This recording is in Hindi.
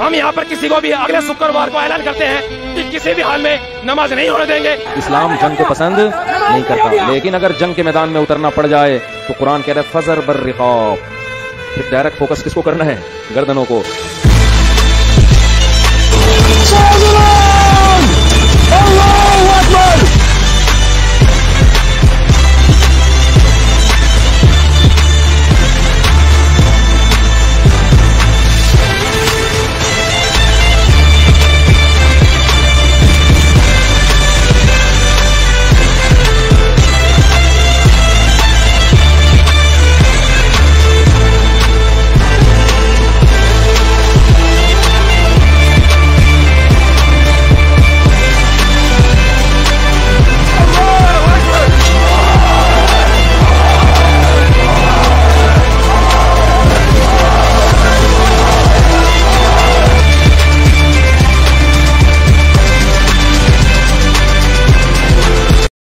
हम यहाँ पर किसी को भी अगले शुक्रवार को ऐलान करते हैं कि किसी भी हाल में नमाज नहीं होने देंगे। इस्लाम जंग को पसंद नहीं करता, लेकिन अगर जंग के मैदान में उतरना पड़ जाए तो कुरान कह रहा है फजर बर रिकाब। फिर डायरेक्ट फोकस किसको करना है? गर्दनों को।